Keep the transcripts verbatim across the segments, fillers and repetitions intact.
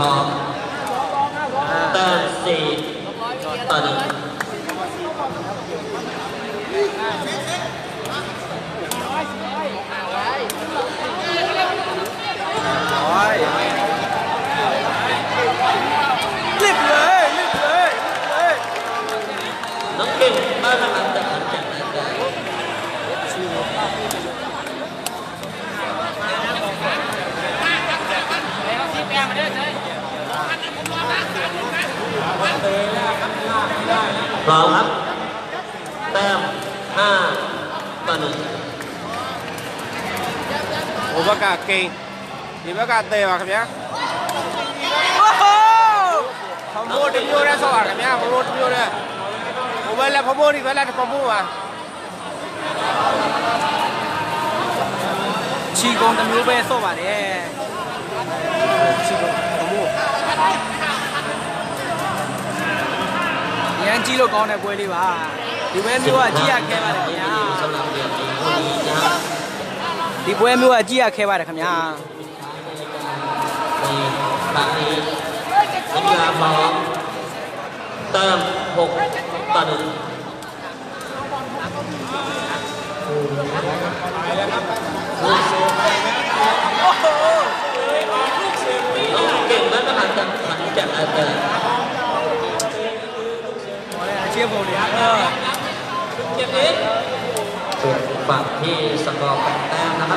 ทองเติมสี่ต่อหนึ่งรีบเลยรีบเลยน้องเก่งบ้านละอันแต่อันอย่างนั้นได้พร้อมครับแต้มห้าต่อหนึ่งโอ้ประกาศเก่งดีประกาศเตะว่ะครับเนี่ยพมูดพิวได้สวัสดิ์กันเนี่ยพมูดพิวได้ผมเวลาพมูดอีกเวลาพมูดอ่ะชีกงตะมิวไปสวัสดิ์เนี่ยชีกงพมูดยังจีโร่กองเนี่ยป่วยดีว่ะดีเว้ยมิวอ่ะจีอ่ะแค่มาเลยครับเนี่ยดีเว้ยมิวอ่ะจีอ่ะแค่มาเลยครับเนี่ยกีฬาพร้อมเติมหกต่อหนึ่งน้องเก่งมากนะผ่านจากผ่านจากอาเตอร์เชียร์บอลเนี่ยเออเก็บนี้จุดปักที่สกอร์แปดแต้มนะครั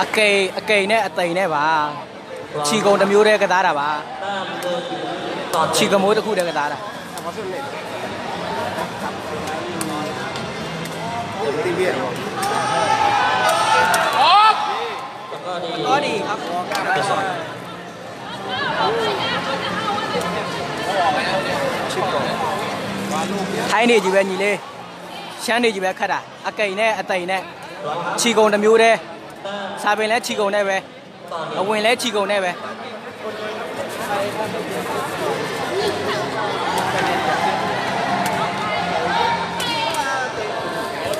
ออเกย์อเกย์เนี่ยตีเนี่ยบ้าชีโกงตะมิวเร่กระดาษบ้าชีกโมยตะคู่เดียวกันตาละก็ดีครับไทยนี่จีเวนยี่เล่เชียงนี่จีเวนขนาดอากาศเนี่ยอากาศเนี่ยชีกงตะมิวเร่ซาเบนเล่ชีกงเนี่ยเว้ยเอาเวนเล่ชีกงเนี่ยเว้ย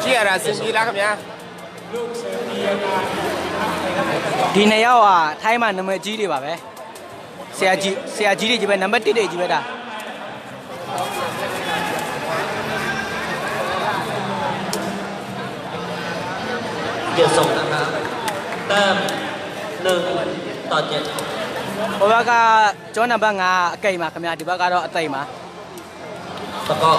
ที่อะไรสิมีรักมั้ยดีเนี่ยว่าไทยมันนัมเบอร์จีดีป่ะเว้ยเสียจีเสียจีดีจีเป็นนัมเบอร์ที่ดีจีเป็นด่าเดี๋ยวส่งนะครับเติมหนึ่งต่อเจ็ดเพราะว่าก็จนบังอาเกย์มาขมิ้นดีบ้าก็รอเตยมาตะกอ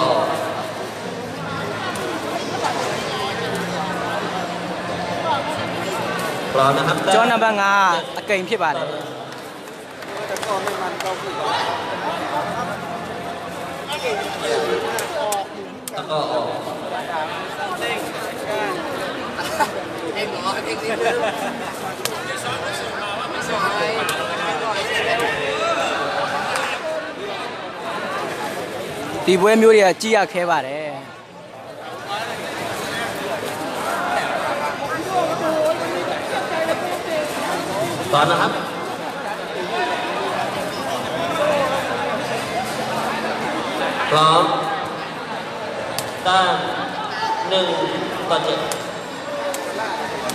จนบังอาเกย์พี่บ้านตะกอဒီပွဲမျိုးတွေကကြည့်ရခဲပါတယ်ตอนนะครับพร้อมตั้งหนึ่งต่อเจ็ด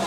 เช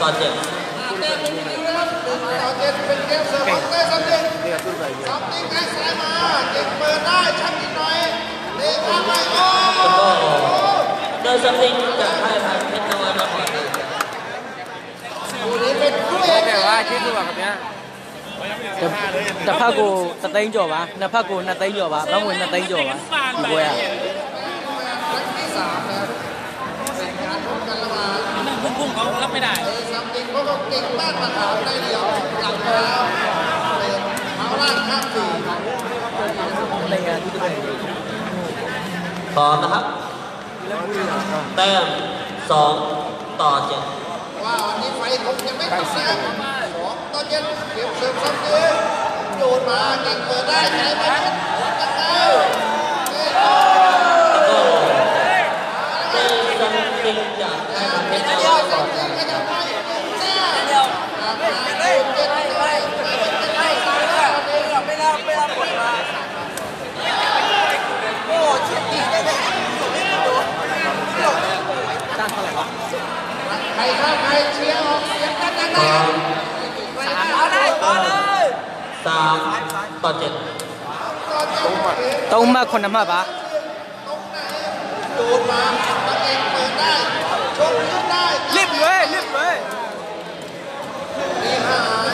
ต่อเจ็ดเติมหนึ่งต่อเจ็ดเป็นเกมเสมอเต้สามเจ็ดสามติ๊กให้สายมาเด็กเปิดได้ชักนิดหน่อยเด็กทำไปโอ้เดินสามติ๊กจะให้ทางเพชรนวลมาก่อนดูนี้เป็นคู่เอกแต่ว่าเจตุแบบนี้Napa aku natain jawa, napa aku natain jawa, bangun natain jawa, gue ya. Tom, napa? Tem, song, toh. Wow, ini fight kok yang main besar.เก็บเสิร์ฟซ้ำด้วยโยนมาเก่งเปิดได้ใช้ไปนิดตั้งเอาเติมจังจริงจังเก็บเยอะจังจริงไม่ทำได้เจ้าเดียวไม่ได้ไม่ได้ไม่ได้ไม่ได้ปวดมาโอ้เฉียดดีได้เลยดูนี่ดูตั้งเท่าไหร่วะใครข้าใครเชียร์ออกเสียงกันยังไงสามต่อเจ็ดตรงมาคนนั้นมาปะดูมาตัวเองเปิดได้โชคดีได้รีบเลยรีบเลย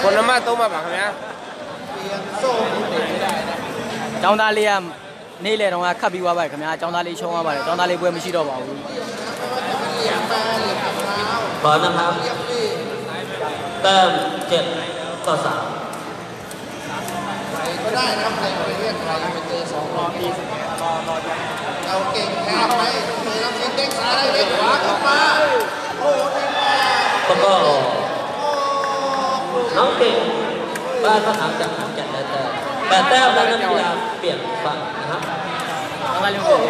คนนั้นมาตรงมาปะครับเนี่ยจองตาเลียมนี่เลยตรงมาขับบีว่าไปครับเนี่ยจองตาเลียชงว่าไปจองตาเลียเว้ยไม่ชี้ดอกบอกเปิดนะครับเติมเจ็ดต่อสามก็ได้ทำในประเทศไทยไปเจอสองรอบปีรอรอยังเราเก่งแค่ไหนมีน้ำจิ้มเด็กซ้ายเด็กขวาเข้ามาโอ้โหเด็กมาก็ก็น้องเก่งบ้านพระถามจัดหางจัดแต่แต่แต่แต้มได้น้ำยาเปลี่ยนฝั่งนะครับโอ้โห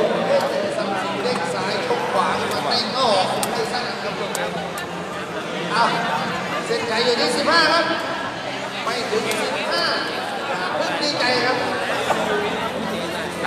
เด็กซ้ายชกขวามาเตะก็ออกไม่สั้นครับเอาเส้นใจอยู่ที่สิบห้าครับไม่ถึงสิบห้าดีใจครับเ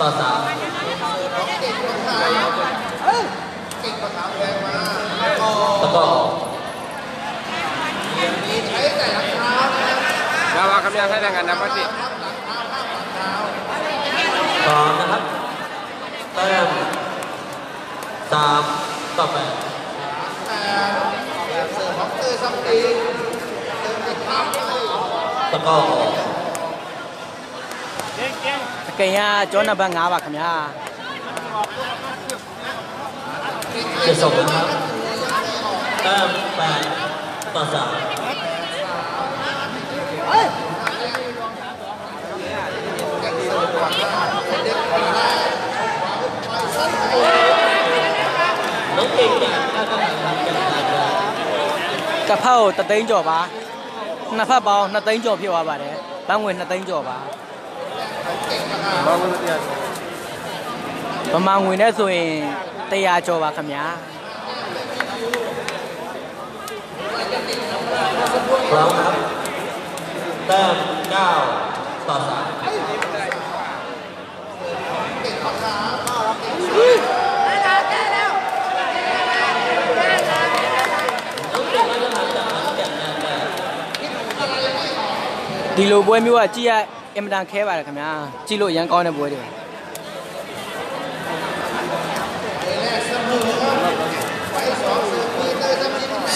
ต่อสามตะกอเราว่ากำลังใช้แรงงานน้ำมันติดสองนะครับเติมสามต่อแปดตะกอเกียร์จอหน้าบังอาบักเนี่ยจะส่งนะครับเติมแปดต่อสามน้องเก่งเนี่ยถ้าก็ทำอย่างไรกระเพราตัดเต็งจบปะน้าผ้าเบาหน้าเต็งจบพี่ว่าแบบนี้บางเว้นหน้าเต็งจบปะประมาณวันนี้ส่วนเตียโจว่าคำนี้พร้อมครับเติมเก้าต่อสามดีโลบวยมีว่าเจี๊ยเอ็มดังแค่ว่าเลยครับเนี่ยจีโร่ยังก้อนในบัวด้วย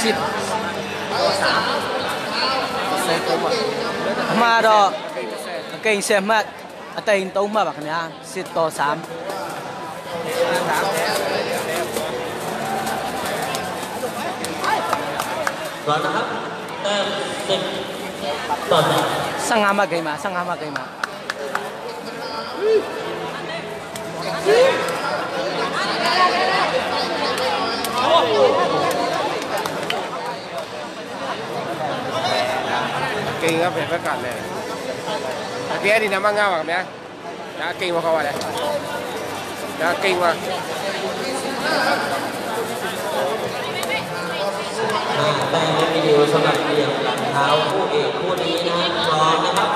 สิบมาดอกเก่งเสียมากเต็งโตมากแบบนี้สิบต่อสามก่อนนะครับเต็มสิบต่อสามสร้างงานมาเก่งมาสร้างงานมาเก่งมา กิ่งครับเห็นประกาศเลยเตี้ยดีนะมั่งเงาแบบนี้นะกิ่งมาเขาอะไรนะกิ่งมาแต่ยังมีอยู่สำหรับเดี่ยวหลังเท้าคู่เอกคู่นี้นะรอนะครับ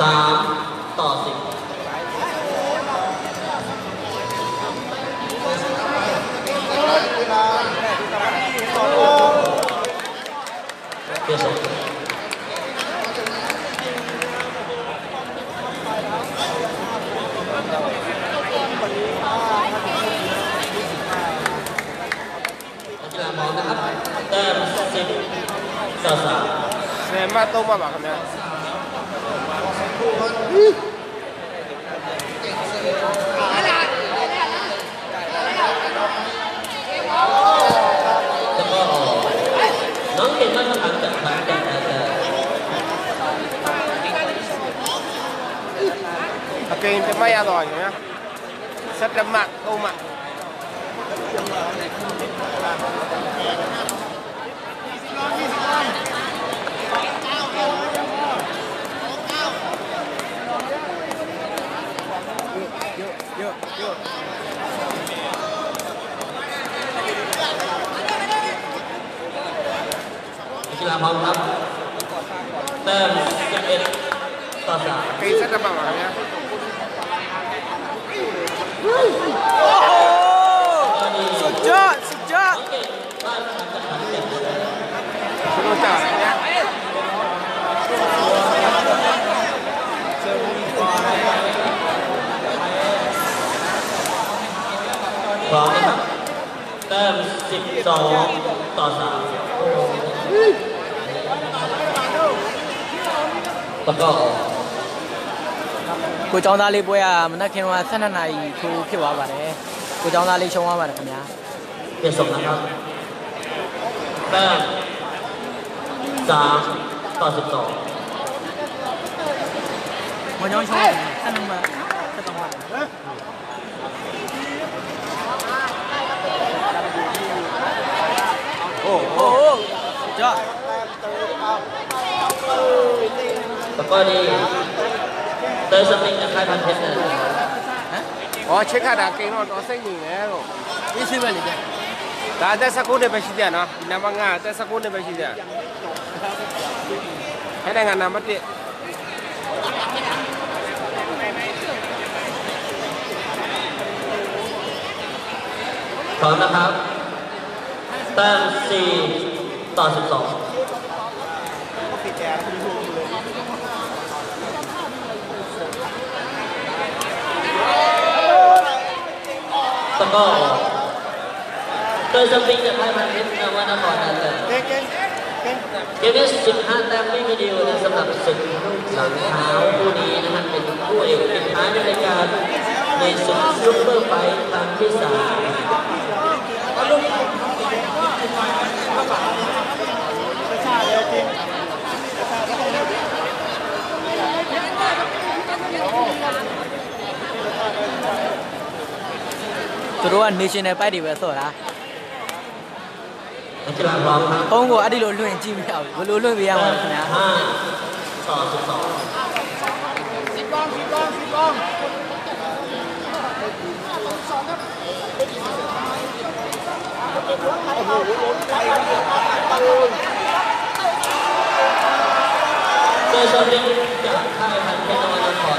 สามต่อสิบเดี๋ยวมองนะครับเติมสิบต่อสามเซม่าโต้มาบ้างครับเนี่ยจะมาออกน้องเก่งมากทำจากแบบแบบแบบเก่งจะไม่อร่อยนะสัตว์ดำมากโตมากกีฬาพร้อมครับเติมสิบเอ็ดต่อสามกินสักกระป๋องอะไรเนี่ยโอ้โหสุดยอดสุดยอดสุดยอดเนี่ยพร้อมนะครับเติมสิบสองต่อสามประกอบกูจองตาลีบวยอ่ะมันนักเขียนว่าเส้นไหนกูคิดว่าแบบนี้กูจองตาลีชงว่าแบบนี้เปลี่ยนสมนะครับแต้มสามต่อสิบสองมันย้อนชงเส้นนึงมาเส้นตรงมาโอ้โหจ้าแล้วก็นี่เติมสปริงจากค่ายพันเพชรเลยอ๋อเช็คค่าดาเก่งนอนเอาเส้นหนึ่งนะลูกนี่ชิบะนี่จ้ะแต่แต่สักคนเดียวไปชิดนะน้ำมังงะแต่สักคนเดียวไปชิดให้ได้งานน้ำมันดิพร้อมนะครับเติมสี่ต่อสิบสองตะก้อเติมสปริงจากค่ายพันเพชรนวมนครนั่นเลยเกมนี้สิบห้าแต้มไม่มีดีลนะสำหรับศึกหลังเท้าคู่นี้นะฮะเป็นคู่เอกปิดท้ายในรายการในศึกซุปเปอร์ไฟท์ครั้งที่สามตัวว่า national ไปดีเว้ยสุดละตรงกูอดีตโลลุ่นจีไม่เอาโลลุ่นไปยังไงนะห้าสองสองสิบกองสิบกองสิบกองเจอชาวลิงจากค่ายพันเพชรนวมนคร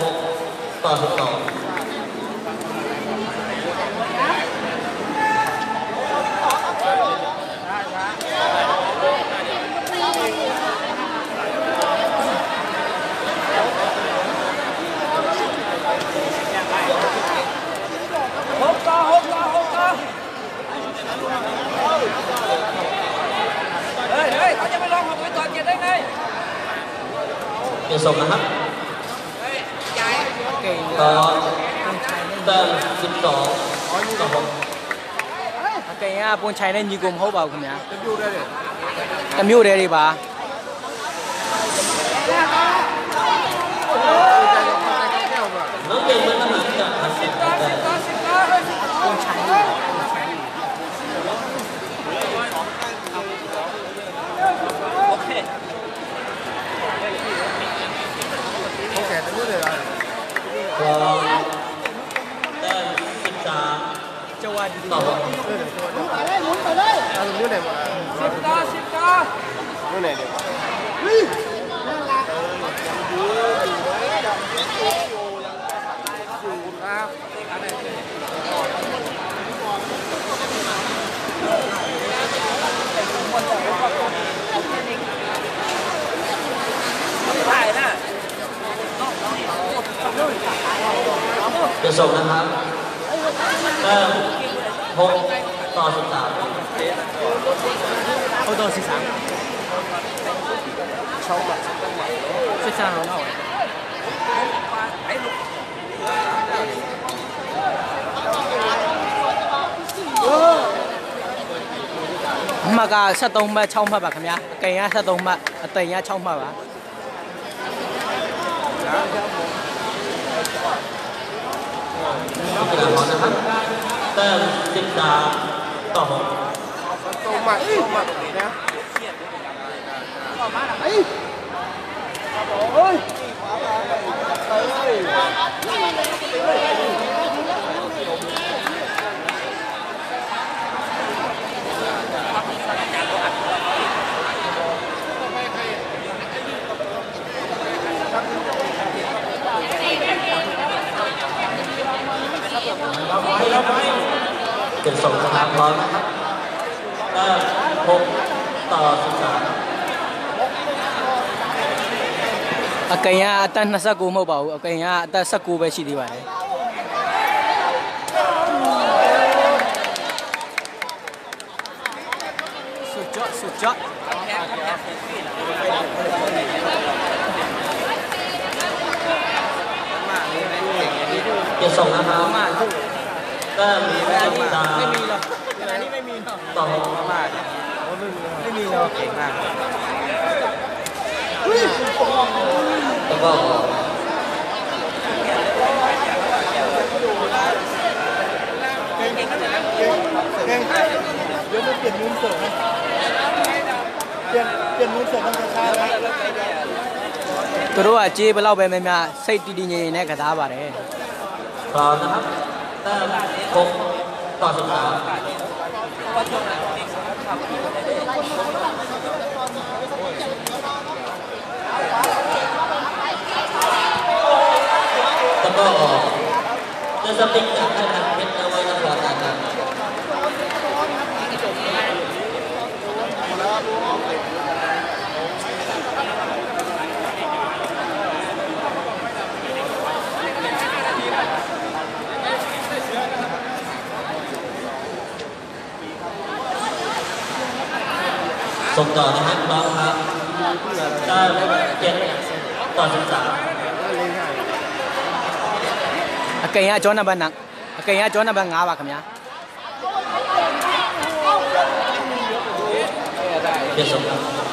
หกต่อสิบสองหกต่อหกต่อหกต่อ ส่งนะครับต่อเติมสิบสองต่อหกไก่ย่าปูนชัยได้ยิงกลมเขาเปล่าคุณเนี่ยจำยูได้ดีป่ะต่อหมุนไปเลยหมุนไปเลยนู่นไหนวะสิบตาสิบตานู่นไหนเดี๋ยววิ่งนั่นแหละดูเลยดำดิ๊กโอ้ยยังได้สูงครับจะส่งนะครับเติมหกต่อสิบสามหกต่อสิบสามชอบแบบสิบสามเราเอามากะเสตงมาชอบมาแบบนี้ไก่ย่าเสตงมาไก่ย่าชอบมาแบบเติมนะครับเติมสิบสามต่อหกตรงมาตรงมาตรงนี้นะไอ้โอ้ยเก็บส่งสนามพร้อมนะครับเติมหกต่อสิบสามอาเกียร์ตันนัสกูไม่เบาอาเกียร์ตันสักกูไปสิดีกว่าสุดยอดสุดยอดเก็บส่งนะครับก็มีไม่มีหรอกขณะนี้ไม่มีหรอกต่อมากไม่มีหรอกเก่งมากแล้วก็เก่งเก่งเก่งเดี๋ยวมันเปลี่ยนมุมเสริมเปลี่ยนเปลี่ยนมุมเสริมมันจะช้าแล้วตัวอาชีพเราเป็นแบบใส่ดีๆเนี่ยกระดาบอะไรพร้อมนะครับเติมหกต่อสิบสามตะโก้ออกจะสติ๊กจากธนาคารเป็นเอาไว้รับรองการกันส่งต่อนะครับน้องครับเติมเจ็ดต่อสิบสามอาเกียร์จอนนับหนักอาเกียร์จอนนับงาบะครับเนี่ยเดี๋ยวส่งต่อ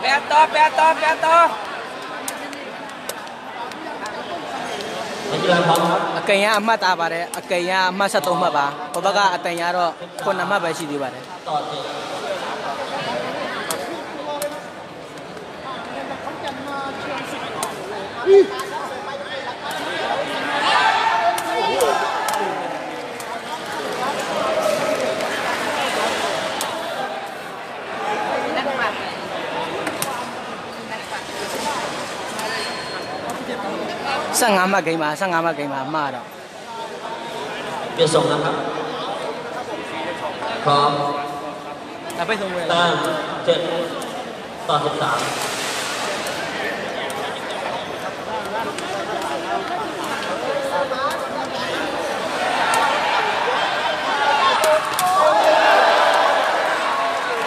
แปดต่อแปดต่อแปดต่ออาเกียร์อามาตาบาร์อาเกียร์อามาสตูมาบาเพราะว่าอาเตียร์เราคนอามาไปสิดีบาร์สังหามาเกี่ยมาสังหามาเกี่ยมามาแล้วเดี๋ยวส่งนะครับพร้อมแต่ไม่ส่งเลยเติมเจ็ดต่อสิบสาม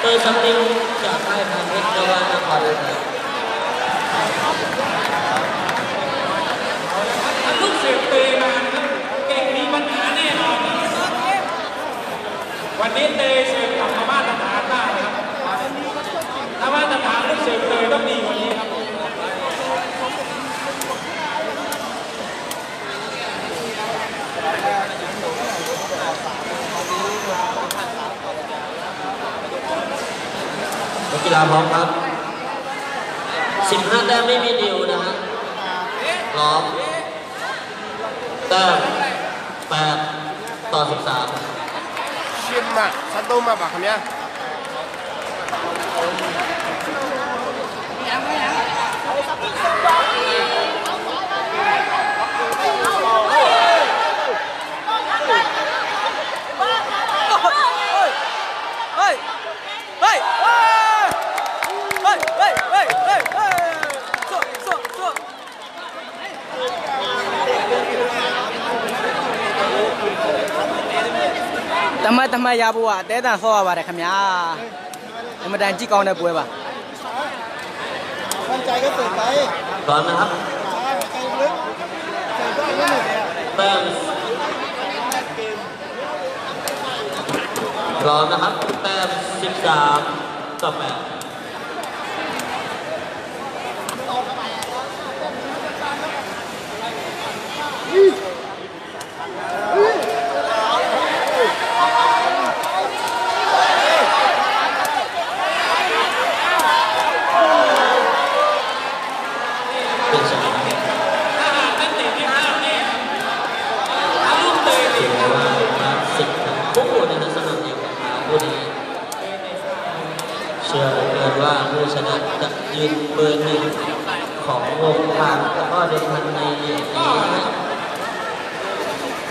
เติมสติ๊กจากไทยพาณิชย์ พร้อมครับสิบห้าแต้มไม่มีดิวนะฮะพร้อมแต้มแปดต่อสิบสามเชี่ยมากซัดโต้มาบักคนเนี้ยทำไมทำไมยาบัวเด็ดดันฟ้าบาร์เลยขมิ้าทำไมดันจีกองได้ป่วยบ้างใจก็ตื่นไปตอนนะครับเติมรอนะครับเติมสิบสามต่อแปดชนะจะยืนเบอร์หนึ่งของวงการตะกร้อเดินทางในปีนี้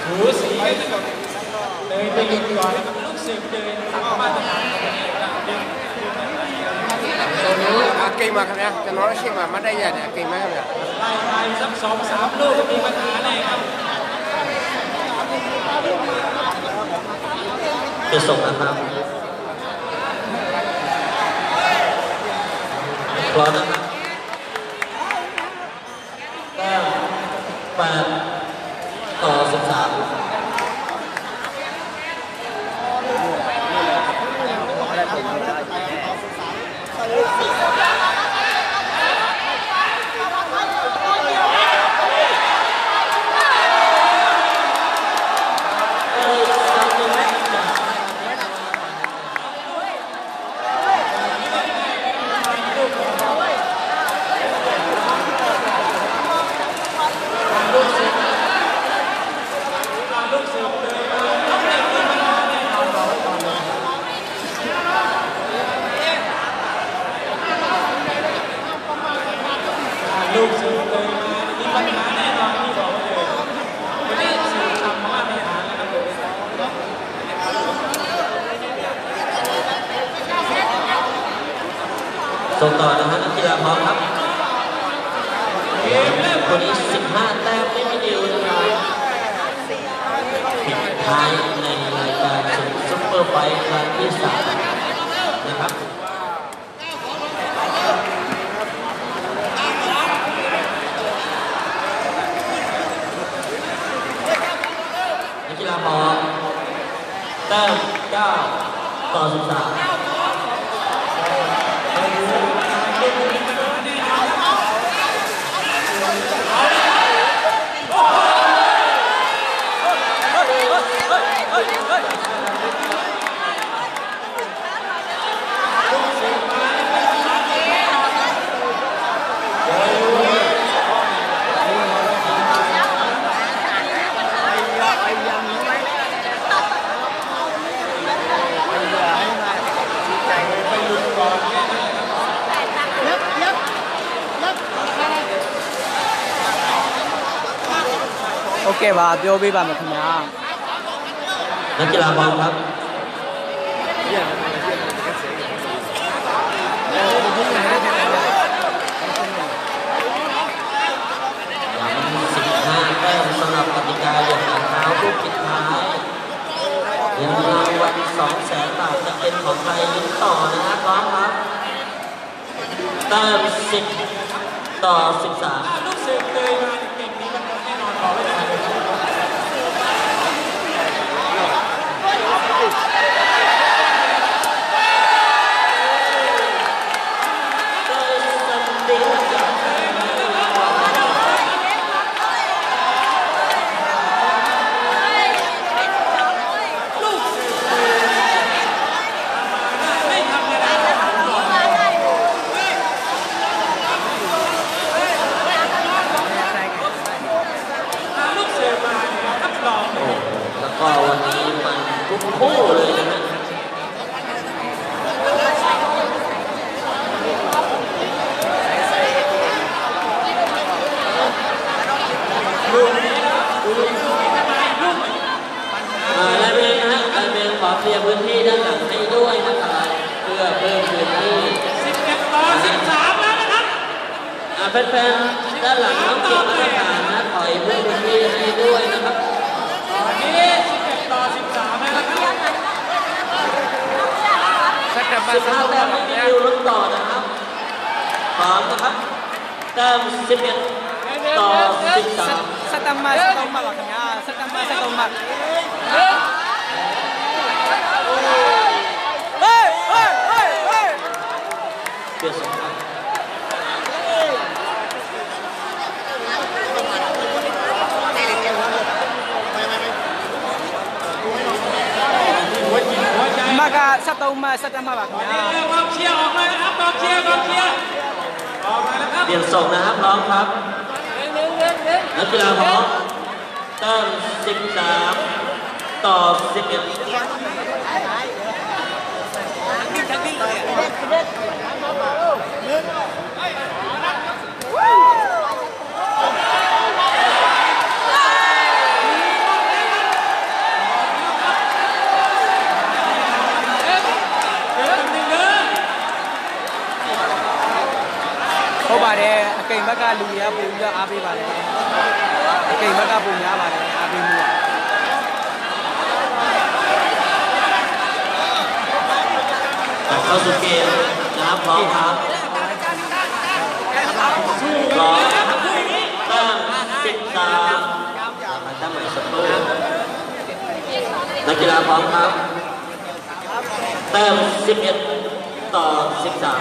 หูสีเลยไปกินก่อนลูกศิษย์เดินตะกร้อมาตะกร้อเก่งมากครับเนี่ยจะน้องเชียงมาไม่ได้ยันเนี่ยเก่งมากครับเนี่ยไปสักสองสามลูกมีปัญหาอะไรครับจะส่งนะครับรอนะครับแต้มแปดต่อสิบสามต่อนะครับนักกีฬาพร้อมครับวันนี้สิบห้าแต้มไม่มีเดียวนะครับปิดท้ายในรายการซุปเปอร์ไฟท์ครั้งที่สามนะครับนักกีฬาพร้อมแต้มเก้าต่อสิบสามโอเคว่าเดี๋ยวไปบ้านมาทำงานนักกีฬาบอลครับสิบห้าแต้มสำหรับกติกาอย่างหลังเท้าลูกปิดท้ายเงินรางวัลสองแสนบาทจะเป็นของใครลุ้นต่อนะครับพร้อมครับเติมสิบต่อสิบสาม พื้นที่ด้านหลังให้ด้วยนะครับเพื่อเพิ่มพื้นที่สิบเอ็ดต่อสิบสามแล้วนะครับแฟนๆด้านหลังต้องเก็บมาตรฐานนะขออีกเพิ่มพื้นที่ให้ด้วยนะครับตอนนี้สิบเอ็ดต่อสิบสามแล้วนะครับสักกลับมาสักแต้มไม่มีลุ้นต่อนะครับพร้อมนะครับแต้มสิบเอ็ดต่อสิบสามSetambah satu mat lah, setambah satu mat. Hey, hey, hey, hey. Biasa. Maka satu mat setambah lah. Bangkit, bangkit, bangkit. Biasa, nah, long, nah.นักกีฬาพร้อมเติมสิบสามต่อสิบเอ็ดเก่งมากการลุยอาบุญยาอาบีบาร์เลยเก่งมากการบุญยาบาร์เลยอาบีมัวเข้าสู่เกมนะครับพร้อมครับพร้อมตั้งสิบสามตั้งหมายสตูนักกีฬาพร้อมครับตั้งสิบเอ็ดต่อสิบสาม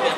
เอ็ด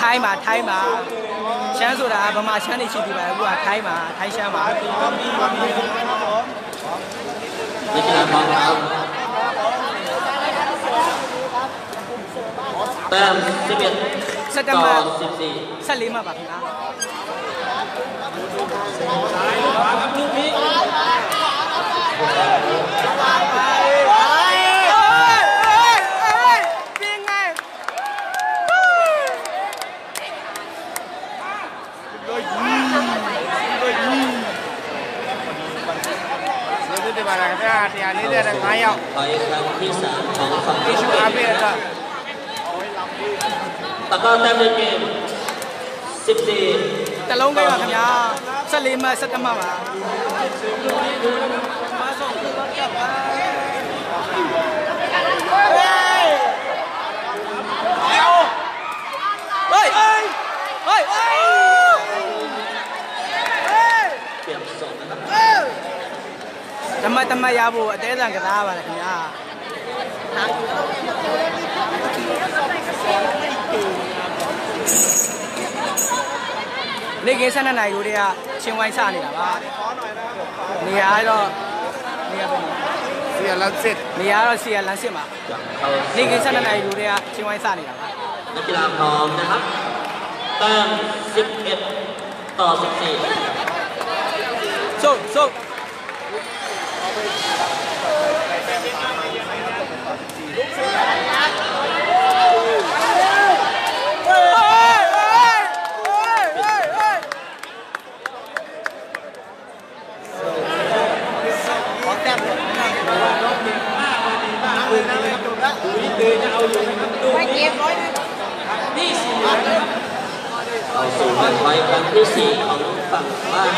ไ台嘛台嘛，先说啦，不嘛先得去对吧？我台嘛台先嘛。你进来忙啥？แต้มสิบเอ็ดต่อสิบสี่เส้นลิมมาแบบนะอันนี้เรื่องอะไรอ่ะไปครั้งที่สามของฝั่งที่ชูอาเบะตะก้อแต้มในเกมสิบสี่แต่ลงไงวะครับยาสลิมมาสตัมมาวะมาส่งคือว่าเก็บไว้เฮ้ยเฮ้ยเฮ้ยเฮ้ยเปลี่ยนส่งนะครับทำไมทำไมยาบูเต้นกันได้วะครับยานี่เกษตรนั่นไหนอยู่เดียเชียงวันซ่านี่หรอวะนี่อะไรล่ะนี่อะไรเสียลังสิตนี่อะไรเสียลังสิตมานี่เกษตรนั่นไหนอยู่เดียเชียงวันซ่านี่หรอวะนักกีฬาพร้อมนะครับแต้มสิบเอ็ดต่อสิบสี่สู้สู้เอาสู่บอลไว้ครั้งที่สี่ของฝั่งบ้าน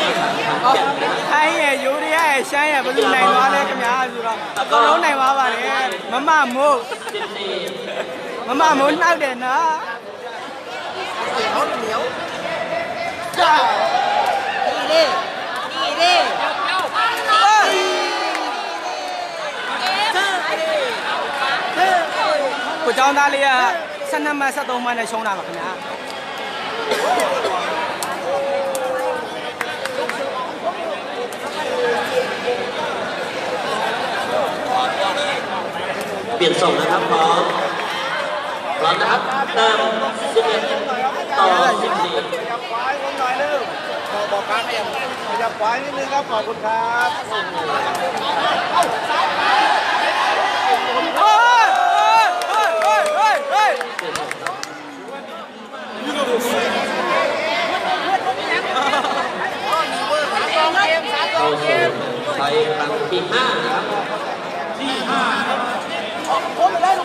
ของแก่นไอ้เอ๋อยู่ดิไอ้ใช่อ่ะบอลไหนวะเนี่ยกระยาอยู่เราก็รู้ไหนวะวะเนี่ยมาม่าโม่มาม่าโม่น่าเด่นนะเหนียวเหนียวจ้านี่ดินี่ดิกูจองได้เลยอ่ะฉันทำมาสตูมาในช่วงนั้นแบบนี้เปลี่ยนส่งนะครับพร้อมพร้อมนะครับเติมสิบเอ็ดต่อสิบสี่บอกการเองอยากควายนิดนึงครับขอบคุณครับใช้ครั้งที่ห้าครับที่ห้า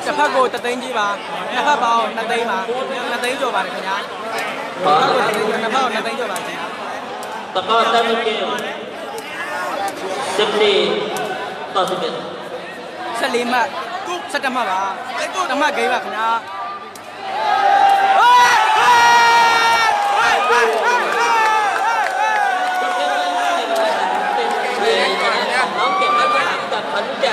จะพักโกตัดเต็งจีบาจะพักเบาตัดเต็งมาตัดเต็งจบมาเลยคุณยายจะพักตัดเต็งจบมาตะก้อแต้มเกมสิบสี่ต่อสิบเอ็ดสลิมมาสตัมมาบ้าสตัมมาเกย์บ้าคุณยายน้องเก่งมากกับขอนแก่น